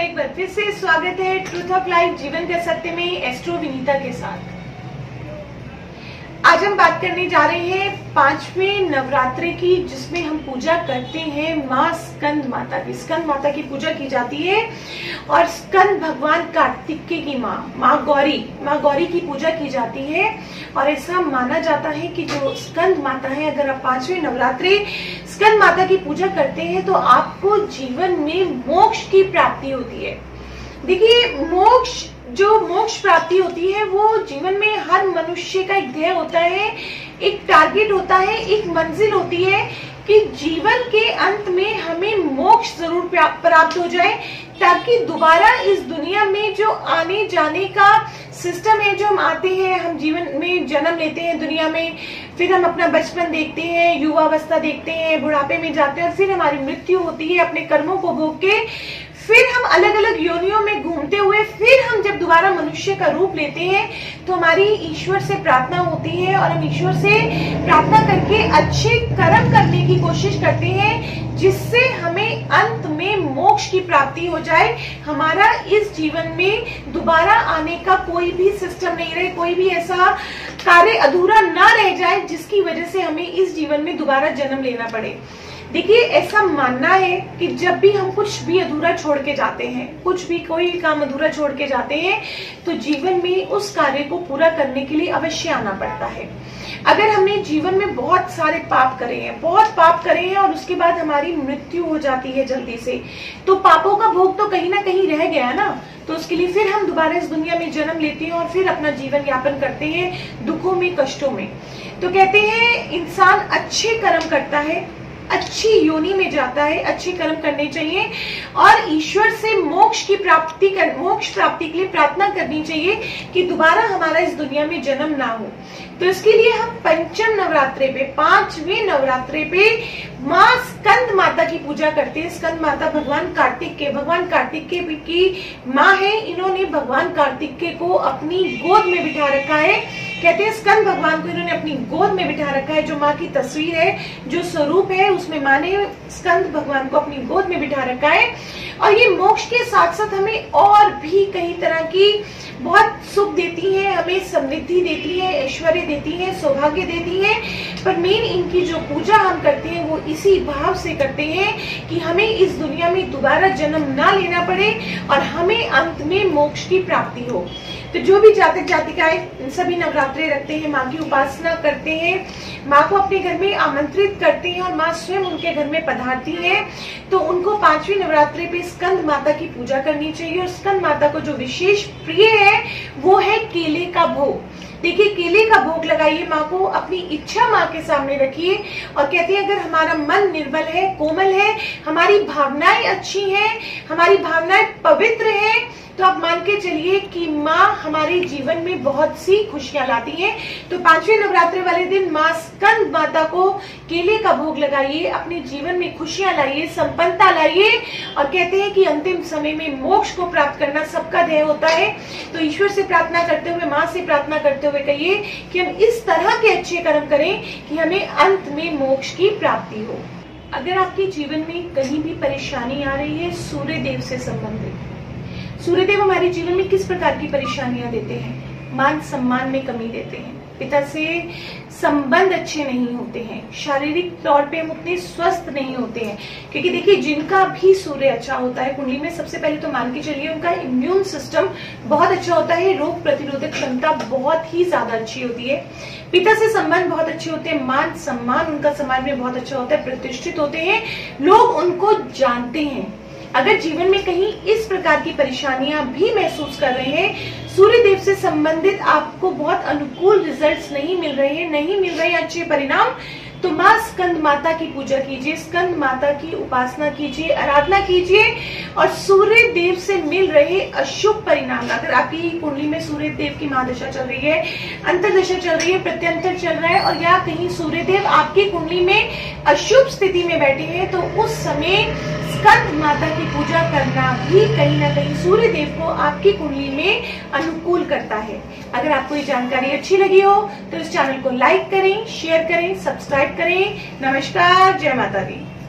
आपका एक बार फिर से स्वागत है ट्रूथ ऑफ लाइफ जीवन के सत्य में एस्ट्रो विनीता के साथ। आज हम बात करने जा रहे हैं पांचवें नवरात्रि की, जिसमें हम पूजा करते हैं माँ स्कंद माता की। स्कंद माता की पूजा की जाती है और स्कंद भगवान कार्तिकेय की माँ गौरी की पूजा की जाती है। और ऐसा माना जाता है कि जो स्कंद माता है, अगर आप पांचवी नवरात्रि स्कंद माता की पूजा करते हैं तो आपको जीवन में मोक्ष की प्राप्ति होती है। देखिए, मोक्ष प्राप्ति होती है वो जीवन में हर मनुष्य का एक ध्येय होता है, एक टारगेट होता है, एक मंजिल होती है कि जीवन के अंत में हमें मोक्ष जरूर प्राप्त हो जाए, ताकि दोबारा इस दुनिया में जो आने जाने का सिस्टम है, जो हम आते हैं, हम जीवन में जन्म लेते हैं दुनिया में, फिर हम अपना बचपन देखते हैं, युवावस्था देखते हैं, बुढ़ापे में जाते हैं और फिर हमारी मृत्यु होती है अपने कर्मों को भोग के। फिर हम अलग अलग योनियों में घूमते हुए फिर हम जब दोबारा मनुष्य का रूप लेते हैं तो हमारी ईश्वर से प्रार्थना होती है और हम ईश्वर से प्रार्थना करके अच्छे कर्म करने की कोशिश करते हैं, जिससे हमें अंत में मोक्ष की प्राप्ति हो जाए। हमारा इस जीवन में दोबारा आने का कोई भी सिस्टम नहीं रहे, कोई भी ऐसा कार्य अधूरा ना रह जाए जिसकी वजह से हमें इस जीवन में दोबारा जन्म लेना पड़े। देखिए, ऐसा मानना है कि जब भी हम कुछ भी अधूरा छोड़ के जाते हैं, कुछ भी कोई काम अधूरा छोड़ के जाते हैं, तो जीवन में उस कार्य को पूरा करने के लिए अवश्य आना पड़ता है। अगर हमने जीवन में बहुत सारे पाप करे हैं, और उसके बाद हमारी मृत्यु हो जाती है जल्दी से, तो पापों का भोग तो कहीं ना कहीं रह गया ना, तो उसके लिए फिर हम दोबारा इस दुनिया में जन्म लेते हैं और फिर अपना जीवन यापन करते हैं दुखों में, कष्टों में। तो कहते हैं इंसान अच्छे कर्म करता है, अच्छी योनि में जाता है, अच्छे कर्म करने चाहिए और ईश्वर से मोक्ष प्राप्ति के लिए प्रार्थना करनी चाहिए कि दोबारा हमारा इस दुनिया में जन्म ना हो। तो इसके लिए हम पांचवें नवरात्रे पे माँ स्कंद माता की पूजा करते हैं। स्कंद माता भगवान कार्तिकेय की माँ है। इन्होंने भगवान कार्तिकेय को अपनी गोद में बिठा रखा है। कहते हैं स्कंद भगवान को इन्होंने अपनी गोद में बिठा रखा है। जो माँ की तस्वीर है, जो स्वरूप है, उसमें माँ ने स्कंद भगवान को अपनी गोद में बिठा रखा है। और ये मोक्ष के साथ साथ हमें और भी कई तरह की बहुत सुख देती है, हमें समृद्धि देती है, ऐश्वर्य देती है, सौभाग्य देती है। पर मेन इनकी जो पूजा हम करते हैं वो इसी भाव से करते हैं कि हमें इस दुनिया में दोबारा जन्म ना लेना पड़े और हमें अंत में मोक्ष की प्राप्ति हो। तो जो भी जातक जातिकाएं सभी नवरात्रे रखते हैं, माँ की उपासना करते हैं, माँ को अपने घर में आमंत्रित करते हैं और माँ स्वयं उनके घर में पधारती है, तो उनको पांचवी नवरात्रे पे स्कंद माता की पूजा करनी चाहिए। और स्कंद माता को जो विशेष प्रिय है वो है केले का भोग। देखिए, केले का भोग लगाइए, माँ को अपनी इच्छा माँ के सामने रखिए। और कहते हैं अगर हमारा मन निर्मल है, कोमल है, हमारी भावनाएं अच्छी हैं, हमारी भावनाएं पवित्र हैं, तो आप मान के चलिए कि माँ हमारे जीवन में बहुत सी खुशियां लाती हैं। तो पांचवें नवरात्रे वाले दिन माँ स्कंद माता को केले का भोग लगाइए, अपने जीवन में खुशियां लाइए, संपन्नता लाइए। और कहते हैं कि अंतिम समय में मोक्ष को प्राप्त करना सबका ध्येय होता है। तो ईश्वर से प्रार्थना करते हुए, माँ से प्रार्थना करते हुए कहिए कि हम इस तरह के अच्छे कर्म करें कि हमें अंत में मोक्ष की प्राप्ति हो। अगर आपके जीवन में कहीं भी परेशानी आ रही है सूर्य देव से संबंधित, सूर्यदेव हमारे जीवन में किस प्रकार की परेशानियां देते हैं? मान सम्मान में कमी देते हैं, पिता से संबंध अच्छे नहीं होते हैं, शारीरिक तौर पे हम उतने स्वस्थ नहीं होते हैं। क्योंकि देखिए, जिनका भी सूर्य अच्छा होता है कुंडली में, सबसे पहले तो मान के चलिए उनका इम्यून सिस्टम बहुत अच्छा होता है, रोग प्रतिरोधक क्षमता बहुत ही ज्यादा अच्छी होती है। पिता से संबंध बहुत अच्छे होते हैं, मान सम्मान उनका समाज में बहुत अच्छा होता है, प्रतिष्ठित होते हैं, लोग उनको जानते हैं। अगर जीवन में कहीं इस प्रकार की परेशानियां भी महसूस कर रहे हैं, सूर्य देव से संबंधित आपको बहुत अनुकूल रिजल्ट्स नहीं मिल रहे हैं अच्छे परिणाम, तो माँ स्कंद माता की पूजा कीजिए, स्कंद माता की उपासना कीजिए, आराधना कीजिए। और सूर्य देव से मिल रहे अशुभ परिणाम, अगर आपकी कुंडली में सूर्य देव की महादशा चल रही है, अंतर्दशा चल रही है, प्रत्यंतर चल रहा है, और या कहीं सूर्य देव आपकी कुंडली में अशुभ स्थिति में बैठे हैं, तो उस समय स्कंद माता की पूजा करना भी कहीं ना कहीं सूर्य देव को आपकी कुंडली में अनुकूल करता है। अगर आपको ये जानकारी अच्छी लगी हो तो इस चैनल को लाइक करें, शेयर करें, सब्सक्राइब करें। नमस्कार, जय माता दी।